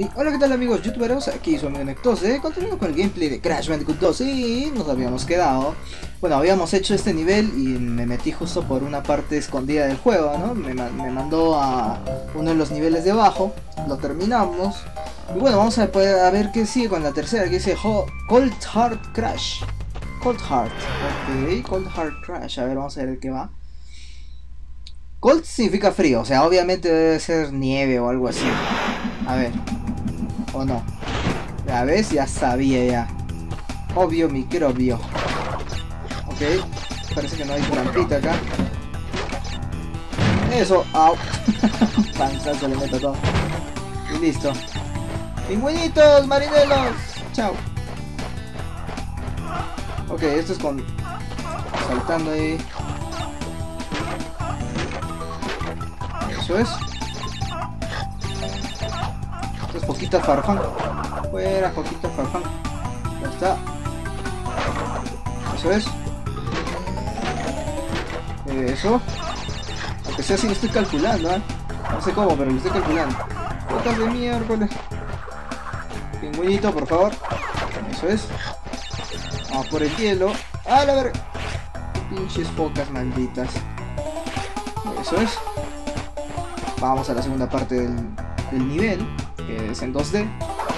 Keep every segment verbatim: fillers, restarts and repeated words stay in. Y hola, ¿qué tal amigos youtuberos? Aquí su amigo Nectose, continuando con el gameplay de Crash Bandicoot dos. Y nos habíamos quedado, bueno, habíamos hecho este nivel y me metí justo por una parte escondida del juego, ¿no? Me, me mandó a uno de los niveles de abajo, lo terminamos. Y bueno, vamos a, poder, a ver qué sigue con la tercera, que dice Cold Heart Crash. Cold Heart, ok, Cold Heart Crash, a ver, vamos a ver qué va. Cold significa frío, o sea, obviamente debe ser nieve o algo así. A ver. ¿O no? ¿La ves? Ya sabía ya. Obvio microbio. Ok. Parece que no hay trampita acá. Eso. Au. Panzazo le meto todo. Y listo. ¡Pingüinitos, marineros! Chao. Ok, esto es con... saltando ahí. Eso es. Coquita farfán, fuera coquita farfán, ya está, eso es, eso, aunque sea así lo estoy calculando, ¿eh? No sé cómo, pero lo estoy calculando, botas de miércoles, pingüinito por favor, eso es, vamos por el hielo, a la verga, pinches focas malditas, eso es, vamos a la segunda parte del, del nivel, que es en dos D,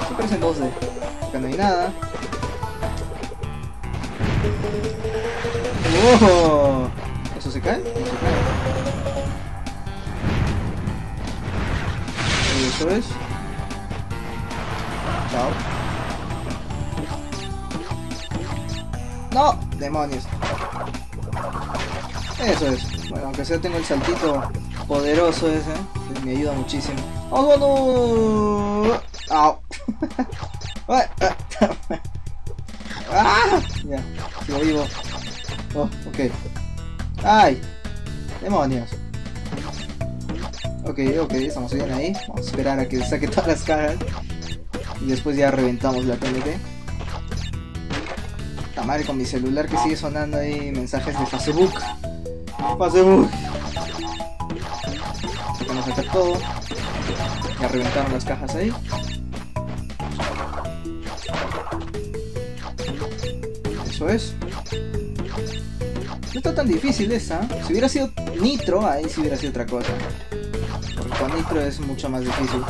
siempre es en dos D, acá no hay nada. ¡Oh! ¿Eso se cae? No se cae. Eso es. Chao. ¡No! ¡Demonios! Eso es. Bueno, aunque sea tengo el saltito poderoso ese, me ayuda muchísimo. ¡Oh, no! no! ¡Au! ¡Ah! Ya, sigo vivo. Oh, ok. ¡Ay! ¡Demonios! Ok, ok, estamos bien ahí. Vamos a esperar a que saque todas las caras. Y después ya reventamos la T N T. La madre con mi celular que sigue sonando ahí mensajes de Facebook. ¡Facebook! Vamos a sacar todo. Ya reventaron las cajas ahí. Eso es. No está tan difícil esa. Si hubiera sido nitro, ahí sí hubiera sido otra cosa. Porque con nitro es mucho más difícil.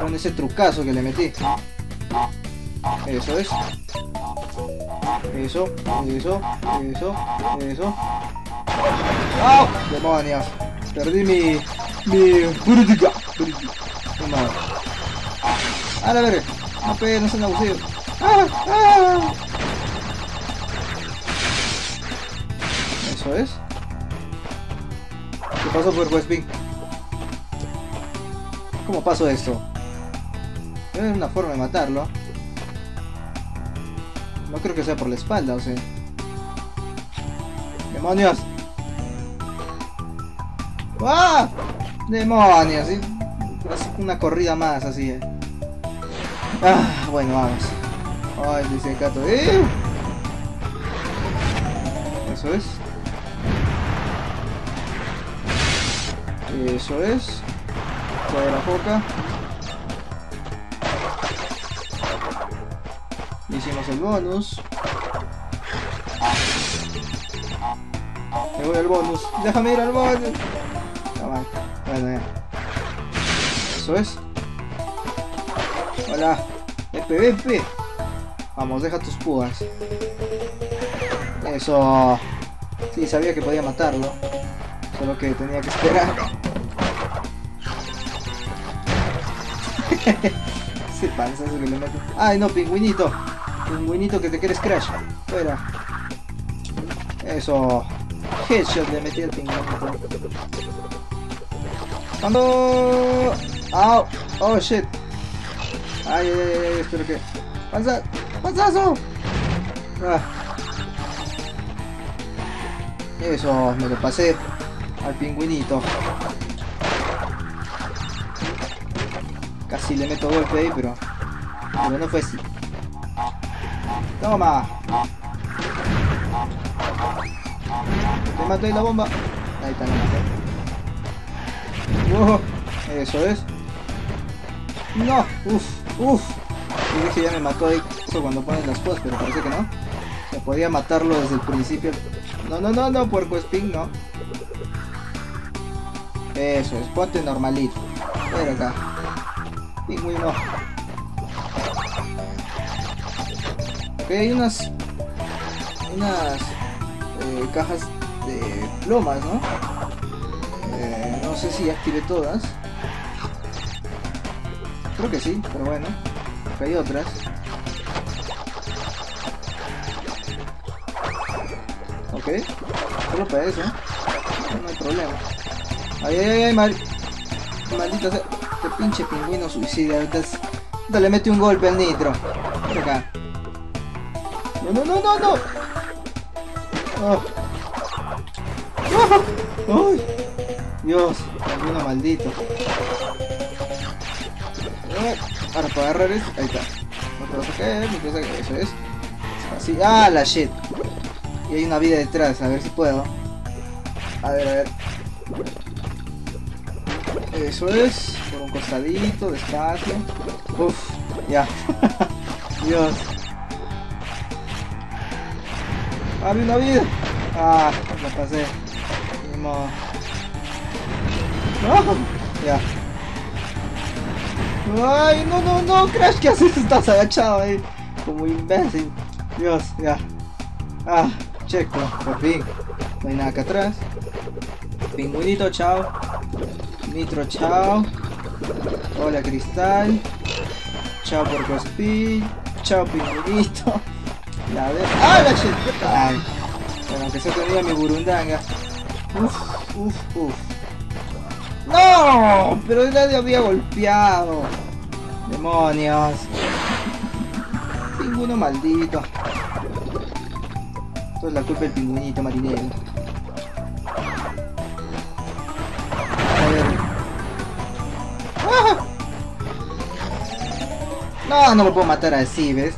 Con ese trucazo que le metí. Eso es. Eso, eso, eso, eso. ¡Oh! ¡Demonios! Perdí mi... mi... ¡Purutica! ¡A la verga! ¡No pegues! ¡No sean abusivos! ¡Ah! ¡Ah! Eso es. ¿Qué pasó por Westping? ¿Cómo pasó esto? Debe haber una forma de matarlo. No creo que sea por la espalda, o sea... ¡Demonios! ¡Ah! ¡Demonios! ¿Sí? Una corrida más así, ¿eh? Ah, bueno, vamos. Ay, dice el gato. ¡Eh! Eso es. Eso es. Toda la foca. Hicimos el bonus. Me voy al bonus. Déjame ir al bonus. Bueno, ya. Eso es. Hola. F B F. Vamos, deja tus púas. Eso. Sí, sabía que podía matarlo. Solo que tenía que esperar. Ese panzazo que le meto. Ay, no, pingüinito. Pingüinito que te quieres crash. Fuera. Eso. Headshot le metí al pingüinito. ¡Cuando! ¡Au! ¡Oh, shit! ¡Ay, ay, ay! ay espero que... ¡Panza! ¡Panzazo! Ah. Eso, me lo pasé al pingüinito. Casi le meto golpe ahí, pero... pero no fue así. ¡Toma! ¡Te maté la bomba! Ahí está, la maté. Eso es. No, uff, uff. Yo dije, ya me mató eso cuando ponen las cosas, pero parece que no. Se podía matarlo desde el principio. No, no, no, no, puerco espín, no. Eso es, ponte normalito. Ven acá. Pingüino. Ok, hay unas... Unas... Eh, cajas de plomas, ¿no? Eh, no sé si activé todas. Creo que sí, pero bueno. Acá hay otras. Ok. Solo para eso. No hay problema. Ay, ay, ay, mal... Maldita sea. Este pinche pingüino suicida. Ahorita es... le mete un golpe al Nitro. Por acá. No, no, no, no, no. Oh. Oh. Ay. Dios, pingüino maldito. Ahora para agarrar esto, ahí está. No te vas a caer, no te vas a caer, eso es. Así, ah, la shit. Y hay una vida detrás, a ver si puedo. A ver, a ver. Eso es, por un costadito, despacio. Uff, ya. Dios. Había una vida. Ah, la pasé. Ni modo. No, ya. Ay, no, no, no, Crash, ¿qué haces? Estás agachado ahí, como imbécil. Dios, ya. Ah, checo, por fin. No hay nada acá atrás. Pingüinito, chao. Nitro, chao. Hola, Cristal. Chao, porcospin. Chao, pingüinito. La vez. ¡Ah, la shit! Ay. Bueno, que se tenía mi burundanga. Uf, uf, uf. ¡No! Pero nadie había golpeado. ¡Demonios! Pingüino maldito. Esto es la culpa del pingüinito marinero. A ver. ¡Ah! No, no lo puedo matar así, ¿ves?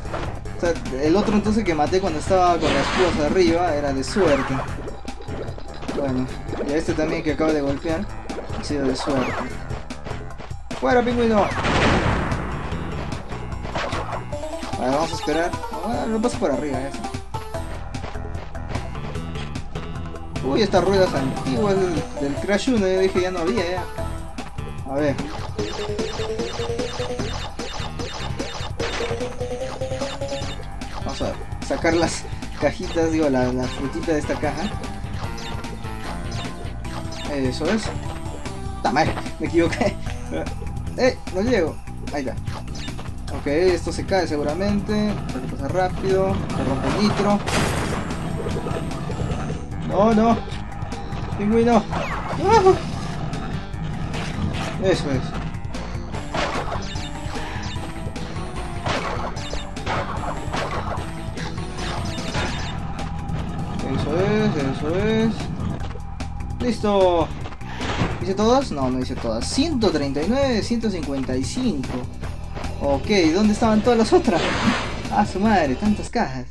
O sea, el otro entonces que maté cuando estaba con las púas arriba era de suerte. Bueno, y a este también que acabo de golpear. Ha sido de suerte. ¡Fuera, pingüino! Vale, vamos a esperar. Ah, lo paso por arriba, eso. Uy, estas ruedas antiguas del, del Crash uno, yo dije ya no había, ya. A ver. Vamos a sacar las cajitas, digo, la, la frutita de esta caja. Eso es. Madre, me equivoqué. ¡Eh! No llego. Ahí está. Ok, esto se cae seguramente. Hay que pasar rápido. Se rompe el Nitro. No, no. Pingüino. ¡Uh! Eso es. Eso es, eso es. ¡Listo! ¿Hice todas? No, no hice todas. ciento treinta y nueve de ciento cincuenta y cinco. Ok, ¿dónde estaban todas las otras? Ah, su madre, tantas cajas.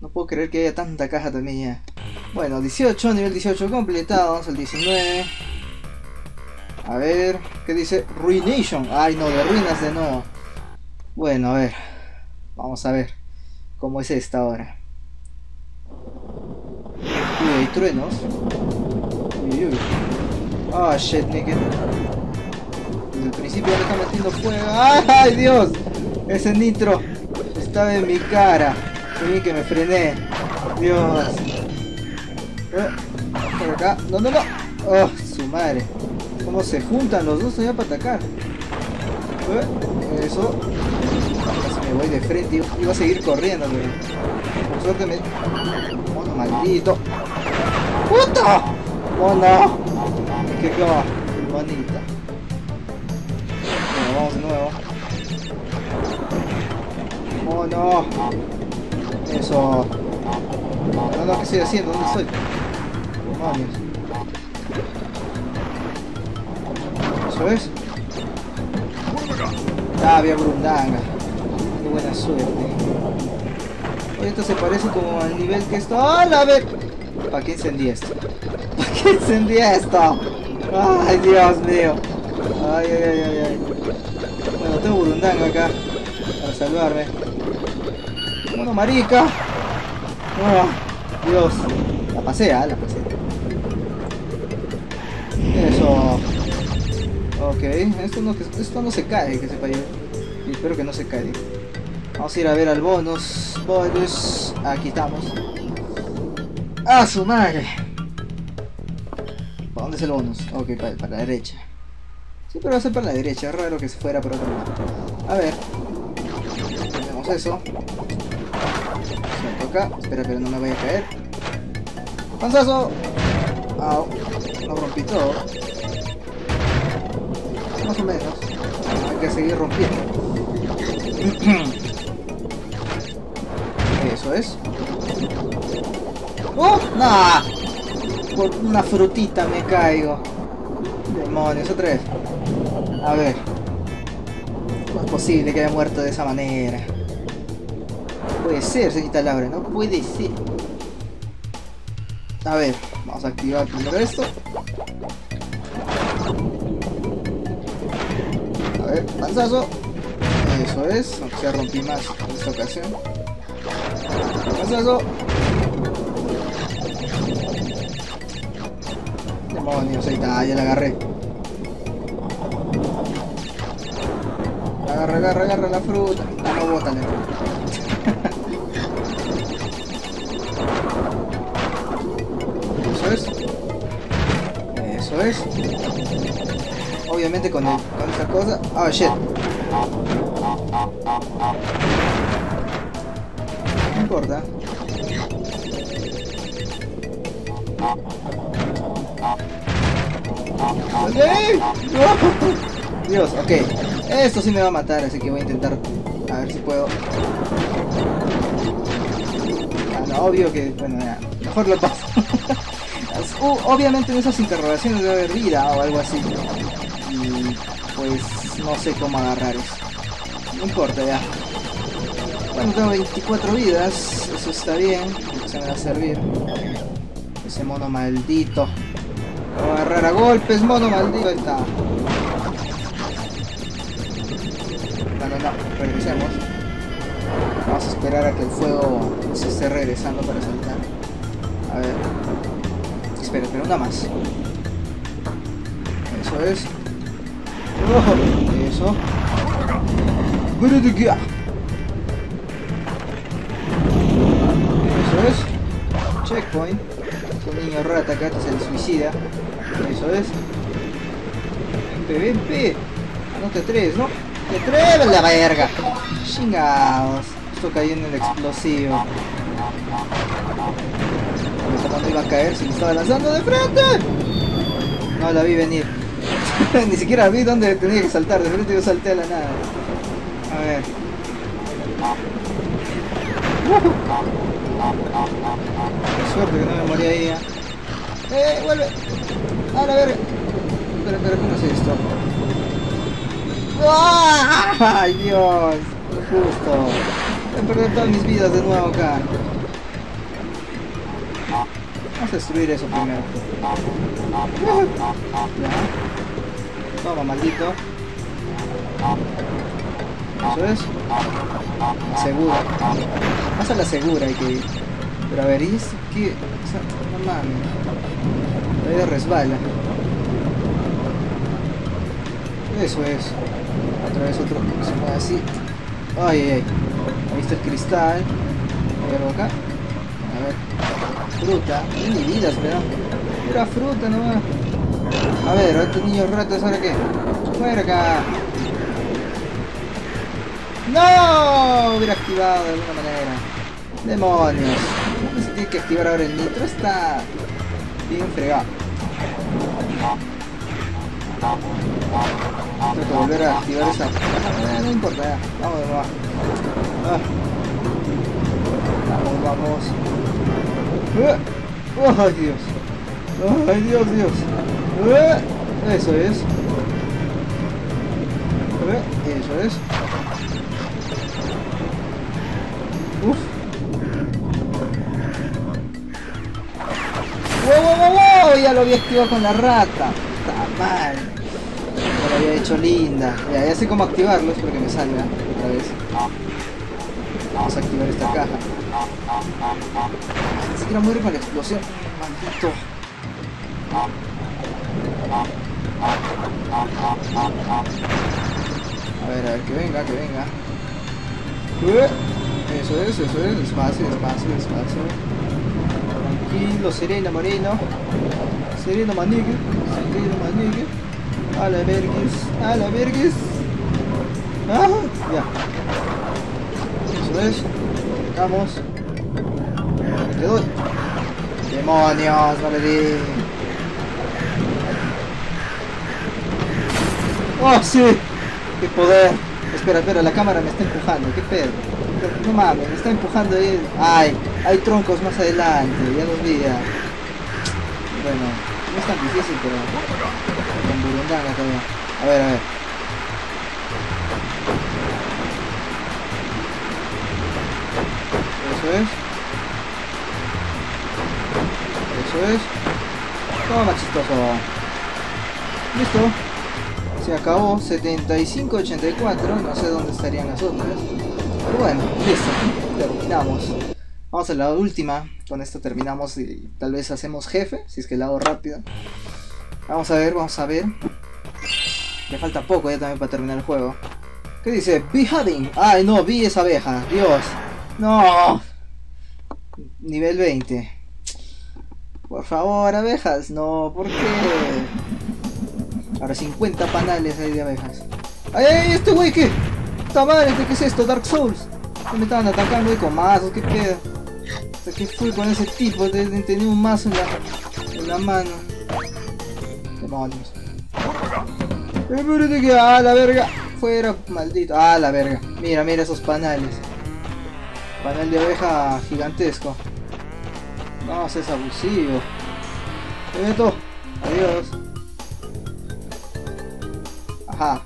No puedo creer que haya tanta caja también ya. Bueno, dieciocho, nivel dieciocho completado. Vamos al diecinueve. A ver, ¿qué dice? Ruination. Ay, no, de ruinas de nuevo. Bueno, a ver. Vamos a ver cómo es esta ahora. Uy, hay truenos. Ah, oh, shit, nigga. Desde el principio me está metiendo fuego. ¡Ay, Dios! Ese Nitro estaba en mi cara. Fue que me frené. Dios. Eh, por acá. No, no, no. Oh, su madre. ¿Cómo se juntan los dos allá para atacar? Eh, eso. Casi me voy de frente. Iba a seguir corriendo, pero... Por suerte me... Oh, maldito. ¡Puta! ¡Oh, no! ¡Qué cosa! ¡Bonita! Bueno, vamos de nuevo. ¡Oh, no! Eso... No, no, ¿qué estoy haciendo? ¿Dónde estoy? ¡Demonios! ¿Eso es? ¡Ah, había burundanga! ¡Qué buena suerte! Oye, esto se parece como al nivel que esto... ¡Ah, la ver! ¿Para qué encendí esto? ¿Para qué encendí esto? ¡Ay, Dios mío! Ay, ay, ay, ay, ay. Bueno, tengo burundanga acá para salvarme. Bueno, marica. Oh, Dios. La pasea, la pasea. Eso. Ok, esto no, esto no se cae, que sepa yo. Y espero que no se caiga. Vamos a ir a ver al bonus. Bonus. Aquí estamos. ¡A su madre! ¿Para dónde es el bonus? Ok, para, para la derecha. Siempre va a ser para la derecha, raro que se fuera por otro lado. A ver. Tenemos eso. Salto acá. Espera, pero no me vaya a caer. ¡Panzazo! ¡Au! No rompí todo. Más o menos. Hay que seguir rompiendo. Eso es. ¡Oh! ¡Nah! Por una frutita me caigo. Demonios, otra vez. A ver. No es posible que haya muerto de esa manera. No puede ser, señorita Laura. No puede ser. A ver. Vamos a activar primero esto. A ver, panzazo. Eso es. Aunque sea rompí más en esta ocasión. Panzazo. Demonios, ahí está, ya la agarré. Agarra, agarra, agarra la fruta. Ah, no, bótale. Eso es. Eso es. Obviamente con, el, con esta cosa. Oh, shit. No importa. ¡No! Dios, ok. Esto sí me va a matar, así que voy a intentar. A ver si puedo. Ah, no, obvio que. Bueno, ya, mejor lo paso. uh, obviamente en esas interrogaciones debe haber vida o algo así. Y pues no sé cómo agarrar eso. No importa ya. Bueno, tengo veinticuatro vidas, eso está bien. Se me va a servir. Ese mono maldito. Voy a agarrar a golpes, mono maldito. Ahí está. No, no, no, regresemos. Vamos a esperar a que el fuego se esté regresando para saltar. A ver. Espera, pero una más. Eso es. Oh, eso. Eso es. Checkpoint. Un niño rata acá que se suicida. Eso es. Ven, ven, no te atreves, ¿no? ¡Te atreves, la verga! ¡Chingados! Esto cayendo en el explosivo. ¿Cuándo iba a caer si me estaba lanzando de frente? No la vi venir. Ni siquiera vi dónde tenía que saltar. De frente yo salté a la nada. A ver. Qué suerte que no me morí ahí. ¿Eh? ¡Eh! ¡Vuelve! ¡A la verga! Espera, espera, ¿cómo se esto? ¡Oh! ¡Ay, Dios! Justo. Voy a perder todas mis vidas de nuevo acá. Vamos a destruir eso primero. Ya. Toma, maldito. Eso es. Seguro. Más a la segura hay que ir. Pero a ver, ¿y esto qué? O sea, no mames. Todavía resbala. Eso es. Otra vez otro que se mueve así. Ay, ay, ay. Ahí está el cristal. A ver acá. A ver. Fruta. Ni vidas, ¿verdad? Pura fruta nomás. A ver, estos niños ratos, ¿ahora qué? Fuera acá. ¡No! Hubiera activado de alguna manera. ¡Demonios! ¿Cómo se tiene que activar ahora el nitro? Está bien fregado. Tengo que volver a activar esa... Eh, no importa, ya. Vamos, vamos. Ah. Vamos, vamos. ¡Ay, Dios! ¡Ay, Dios, Dios! Eso es. Eso es. Uf. ¡Wow, wow, wow, wow! Ya lo había esquivado con la rata. Está mal. No lo había hecho linda. Ya, ya sé cómo activarlos porque me salga otra vez. Vamos a activar esta caja. Ni siquiera muere para la explosión. Maldito. A ver, a ver, que venga, que venga. Eso es, eso es, despacio, despacio, despacio. Tranquilo, sereno, moreno. Sereno, manique. Sereno, manique. A la verguis, a la verguis. Ah, ya. Eso es. Sacamos. Te doy. ¡Demonios! No le di. ¡Oh, sí! ¡Qué poder! Espera, espera, la cámara me está empujando. ¿Qué pedo? No mames, me está empujando ahí. ¡Ay! Hay troncos más adelante. Ya los vi ya. Bueno, no es tan difícil, pero... Con burundanga todavía. A ver, a ver. Eso es. Eso es. Toma, chistoso. Listo. Se acabó. setenta y cinco ochenta y cuatro. No sé dónde estarían las otras. Pero bueno, listo. Terminamos. Vamos a la última. Con esto terminamos y tal vez hacemos jefe. Si es que la hago rápido. Vamos a ver, vamos a ver. Ya falta poco ya también para terminar el juego. ¿Qué dice? Bee hiding. Ay no, Bee es abeja. Dios. No. Nivel veinte. Por favor, abejas. No, ¿por qué? Ahora cincuenta panales hay de abejas. ¡Ay, ay, este güey qué! ¡Tamales! ¿Qué es esto? Dark Souls. Me estaban atacando ahí con mazos. ¿Qué pedo? O sea, ¿qué fui con ese tipo? Tenía un mazo en la, en la mano. Demonios. ¡Eh, que a la verga! Fuera, maldito. ¡Ah, la verga! Mira, mira esos panales. Panal de abeja gigantesco. No, es abusivo. Me meto. Adiós. Ajá.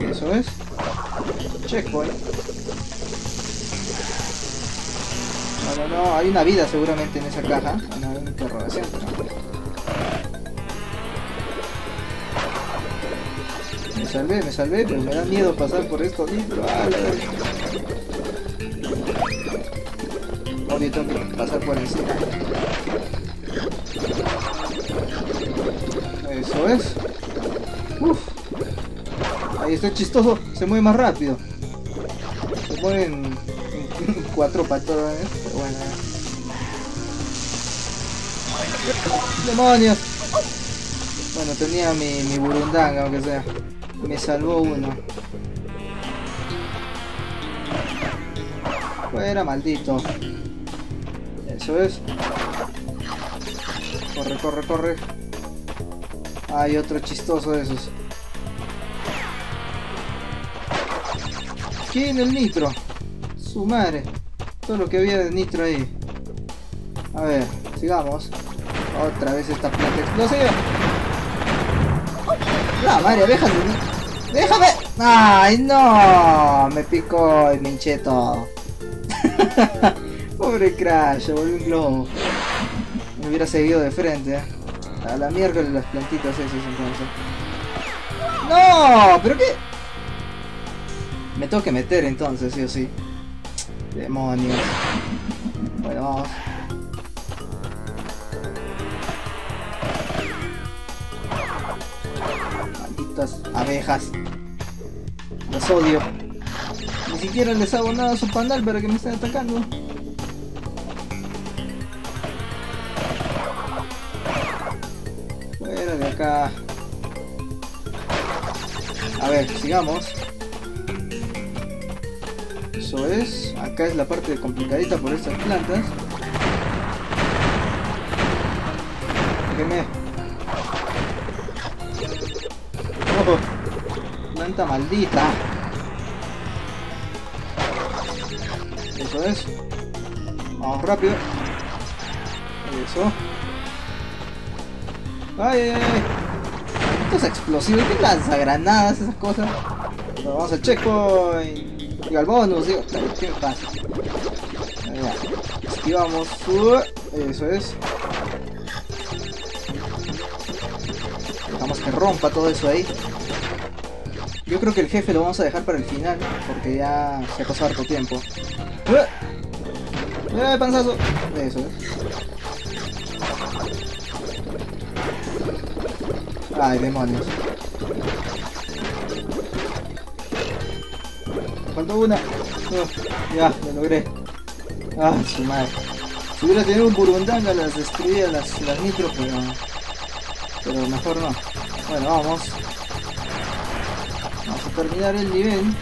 Eso es. Checkpoint. No, no, no. Hay una vida seguramente en esa caja. No, hay una interrogación. Me salvé, me salvé, pero me da miedo pasar por esto. Obvio, tengo que pasar por encima. Eso es. Uf. Ahí está chistoso. Se mueve más rápido. Se mueven cuatro patrones. Pero bueno. ¡Demonios! Bueno, tenía mi, mi burundanga, aunque sea. Me salvó uno. Fuera, maldito. Eso es. Corre, corre, corre. Hay otro chistoso de esos. ¿Quién el nitro? Su madre. Todo lo que había de nitro ahí. A ver, sigamos. Otra vez esta planta explosiva. ¡La madre, déjame! ¡Déjame! ¡Ay, no! Me picó y me hinché todo. Pobre Crash, se volvió un globo. Me hubiera seguido de frente, ¿eh? A la mierda las plantitas esas entonces. ¡No! ¿Pero qué? Me tengo que meter entonces, sí o sí. Demonios. Bueno, vamos. Malditas abejas. Las odio. Ni siquiera les hago nada a su panal para que me estén atacando. De acá. A ver, sigamos. Eso es. Acá es la parte complicadita por estas plantas. Déjenme. Oh, planta maldita. Eso es. Vamos rápido. Eso. ¡Ay, ay, ay! Estos explosivos, ¿qué lanza? Granadas, esas cosas. Pero vamos al checkpoint. Digo, al bonus, digo. ¿Qué pasa? Esquivamos. Eso es. Vamos que rompa todo eso ahí. Yo creo que el jefe lo vamos a dejar para el final, porque ya se ha pasado harto tiempo. ¡Eh, panzazo! Eso, eh. Ay, demonios. Faltó una. Oh, ya, lo logré. Ah, su madre. Si hubiera tenido un burundanga, las destruía, las, las micro, pero... pero mejor no. Bueno, vamos. Vamos a terminar el nivel.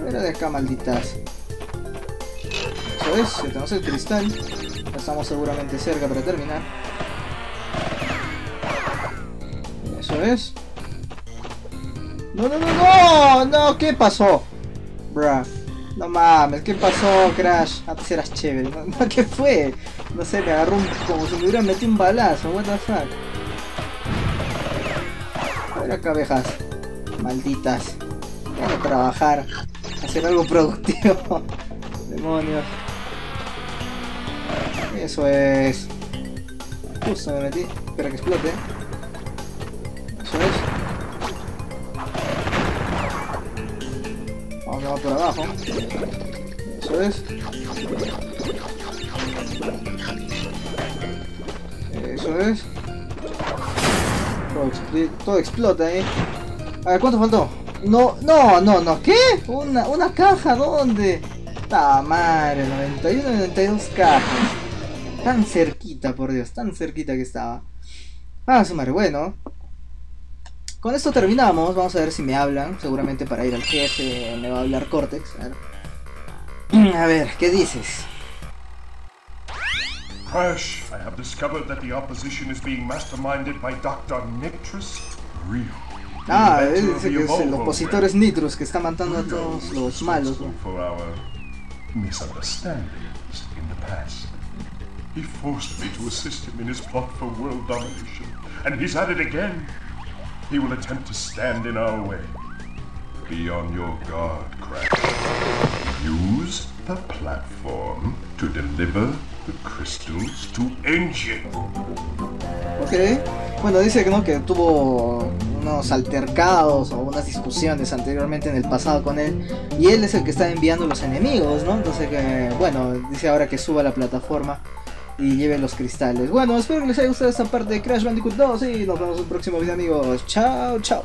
Fuera de acá, malditas. Eso es, se tenemos el cristal. Ya estamos seguramente cerca para terminar. Eso es. ¡No, no, no, no! ¡No! ¿Qué pasó? Bruh. No mames, ¿qué pasó, Crash? Antes eras chévere. No, no, ¿qué fue? No sé, me agarró un, como si me hubieran metido un balazo. What the fuck. A ver acá, abejas. Malditas. Vamos a trabajar. Hacer algo productivo. Demonios. Eso es. Justo me metí. Espera que explote. Eso es. Vamos por abajo. Eso es. Eso es. Todo, expl todo explota ahí. A ver, ¿cuánto faltó? No, no, no, no. ¿Qué? ¿Una, una caja? ¿Dónde? ¡Ta madre! noventa y uno, noventa y dos cajas. Tan cerquita, por Dios. Tan cerquita que estaba. Ah, su madre. Bueno. Con esto terminamos, vamos a ver si me hablan, seguramente para ir al jefe me va a hablar Cortex. A ver, a ver ¿qué dices? Crash, I have discovered that the opposition is being masterminded by doctor Nitrus. Real. Ah, dice que es el opositor es Nitrus que está matando a todos los malos. Misunderstandings in the past. He forced me to assist him in his plot for world domination, and he's at it again. He will attempt to stand in our way. Be on your guard, Crash. Use the platform to deliver the crystals to Engine. Okay. Bueno, dice que no, que tuvo unos altercados o unas discusiones anteriormente en el pasado con él. Y él es el que está enviando los enemigos, ¿no? Entonces que, bueno, dice ahora que suba la plataforma y lleven los cristales. Bueno, espero que les haya gustado esta parte de Crash Bandicoot dos y nos vemos en un próximo video, amigos. Chao, chao.